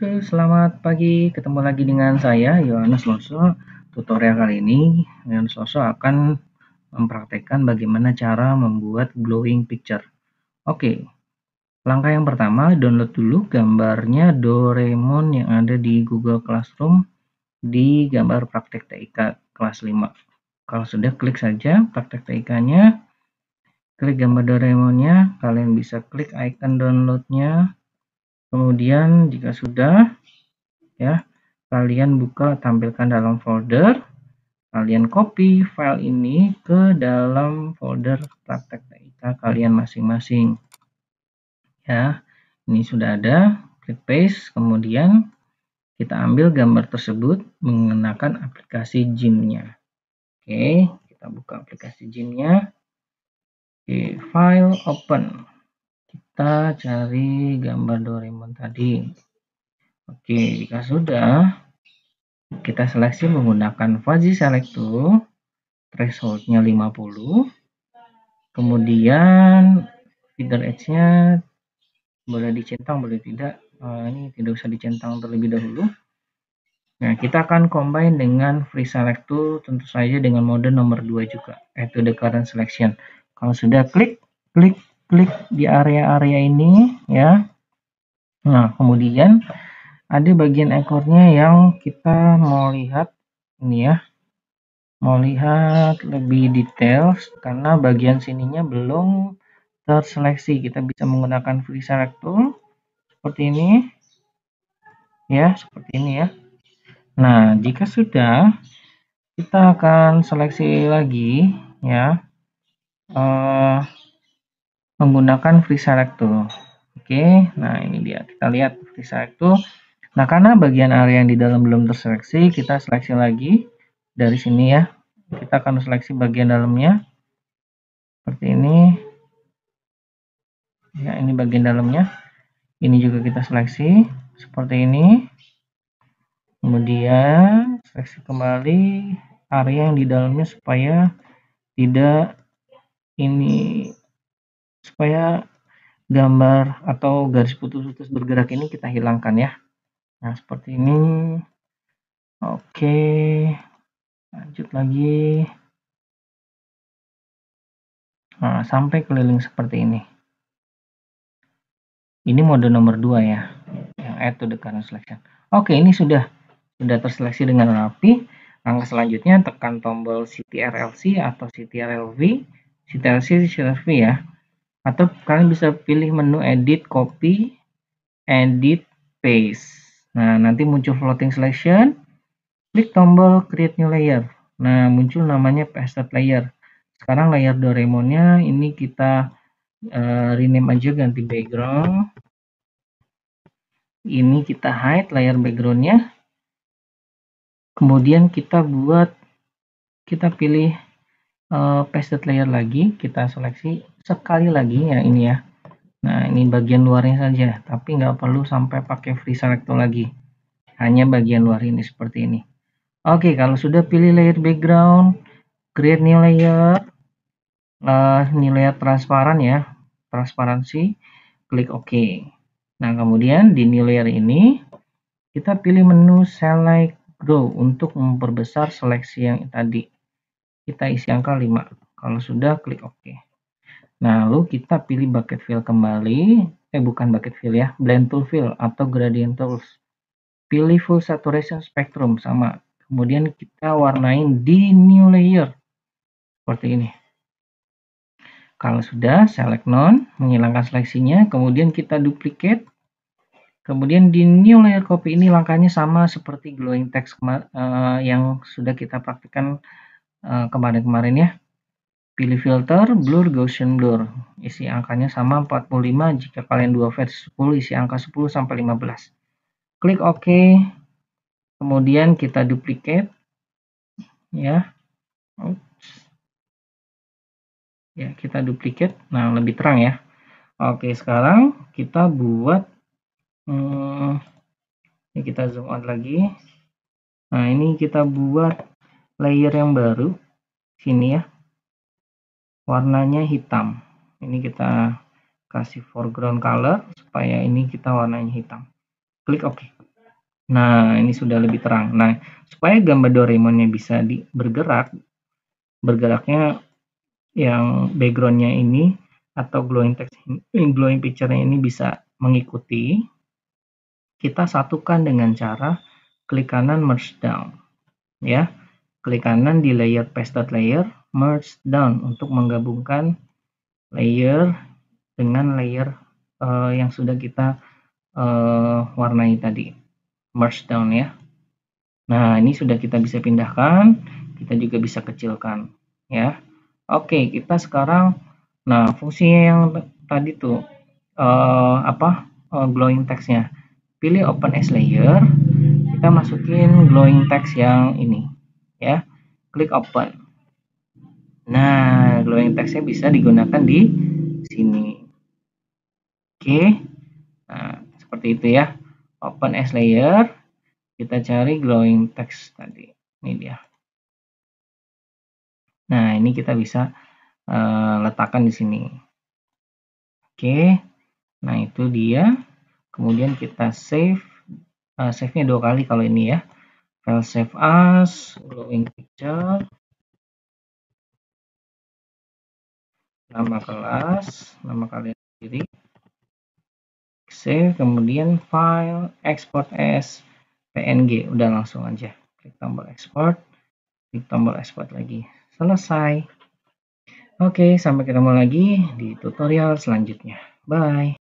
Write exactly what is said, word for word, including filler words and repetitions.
Oke, selamat pagi. Ketemu lagi dengan saya, Yohanes Laoshi. Tutorial kali ini, Yohanes Laoshi akan mempraktekkan bagaimana cara membuat glowing picture. Oke, langkah yang pertama, download dulu gambarnya Doraemon yang ada di Google Classroom di gambar praktek T I K kelas lima. Kalau sudah, klik saja praktek T I K-nya, klik gambar Doraemon-nya, kalian bisa klik icon download-nya. Kemudian jika sudah, ya, kalian buka, tampilkan dalam folder, kalian copy file ini ke dalam folder praktek T I K kalian masing-masing. Ya, ini sudah ada, klik paste, kemudian kita ambil gambar tersebut menggunakan aplikasi Gym-nya. Oke, kita buka aplikasi Gym-nya. Oke, file open. Kita cari gambar Doraemon tadi. Oke, jika sudah, kita seleksi menggunakan fuzzy select tool, threshold-nya lima puluh, kemudian feather edge-nya boleh dicentang, boleh tidak. Nah, ini tidak usah dicentang terlebih dahulu. Nah, kita akan combine dengan free select tool, tentu saja dengan mode nomor dua juga, yaitu the current selection. Kalau sudah, klik, klik, klik di area-area ini, ya. Nah, kemudian ada bagian ekornya yang kita mau lihat ini, ya, mau lihat lebih detail karena bagian sininya belum terseleksi. Kita bisa menggunakan free select tool seperti ini, ya, seperti ini, ya. Nah, jika sudah, kita akan seleksi lagi, ya, uh, menggunakan free select tool. Oke, nah ini dia, kita lihat free select tool. Nah, karena bagian area yang di dalam belum terseleksi, kita seleksi lagi dari sini, ya. Kita akan seleksi bagian dalamnya seperti ini, ya, ini bagian dalamnya. Ini juga kita seleksi seperti ini, kemudian seleksi kembali area yang di dalamnya supaya tidak ini supaya gambar atau garis putus-putus bergerak ini kita hilangkan, ya. Nah, seperti ini. Oke, lanjut lagi. Nah, sampai keliling seperti ini. Ini mode nomor dua, ya, yang add to the current selection. Oke, ini sudah sudah terseleksi dengan rapi. Langkah selanjutnya, tekan tombol Ctrl-C atau Ctrl-V, Ctrl-C, Ctrl-V, ya. Atau kalian bisa pilih menu edit, copy, edit, paste. Nah, nanti muncul floating selection. Klik tombol create new layer. Nah, muncul namanya pasted layer. Sekarang layer Doraemon-nya ini kita uh, rename aja, ganti background. Ini kita hide layer background-nya. Kemudian kita buat, kita pilih Uh, pasted layer lagi, kita seleksi sekali lagi, ya, ini, ya. Nah, ini bagian luarnya saja, tapi nggak perlu sampai pakai free select tool lagi, hanya bagian luar ini seperti ini. Oke, kalau sudah, pilih layer background, create new layer, uh, new layer transparan, ya, transparansi, klik OK. Nah, kemudian di new layer ini kita pilih menu select grow untuk memperbesar seleksi yang tadi. Kita isi angka lima. Kalau sudah, klik OK. Nah, lalu kita pilih bucket fill kembali. Eh, bukan bucket fill, ya. Blend tool fill atau gradient tools. Pilih full saturation spectrum, sama. Kemudian kita warnain di new layer. Seperti ini. Kalau sudah, select none. Menghilangkan seleksinya. Kemudian kita duplicate. Kemudian di new layer copy ini langkahnya sama seperti glowing text uh, yang sudah kita praktikkan kemarin-kemarin, ya. Pilih filter, blur, gaussian blur, isi angkanya sama empat puluh lima. Jika kalian dua versi sepuluh, isi angka sepuluh sampai lima belas. Klik OK. Kemudian kita duplicate, ya. Oops. Ya, kita duplicate. Nah, lebih terang, ya. Oke, sekarang kita buat hmm, ini kita zoom out lagi. Nah, ini kita buat layer yang baru, sini, ya, warnanya hitam. Ini kita kasih foreground color supaya ini kita warnanya hitam. Klik OK. Nah, ini sudah lebih terang. Nah, supaya gambar Doraemonnya bisa di, bergerak, bergeraknya yang backgroundnya ini atau glowing text, glowing picture-nya ini bisa mengikuti, kita satukan dengan cara klik kanan merge down, ya. Klik kanan di layer pasted layer, merge down untuk menggabungkan layer dengan layer uh, yang sudah kita uh, warnai tadi. Merge down ya. Nah, ini sudah kita bisa pindahkan, kita juga bisa kecilkan ya. Oke, kita sekarang, nah fungsinya yang tadi tuh uh, apa uh, glowing text-nya. Pilih open as layer, kita masukin glowing text yang ini ya. Klik open. Nah, glowing text-nya bisa digunakan di sini. Oke. Nah, seperti itu ya. Open as layer, kita cari glowing text tadi, ini dia. Nah, ini kita bisa uh, letakkan di sini. Oke, nah itu dia. Kemudian kita save, uh, save-nya dua kali kalau ini ya. File save as, glowing picture, nama kelas, nama kalian sendiri. Save, kemudian file, export as P N G, udah langsung aja klik tombol export, klik tombol export lagi, selesai. Oke, sampai ketemu lagi di tutorial selanjutnya, bye.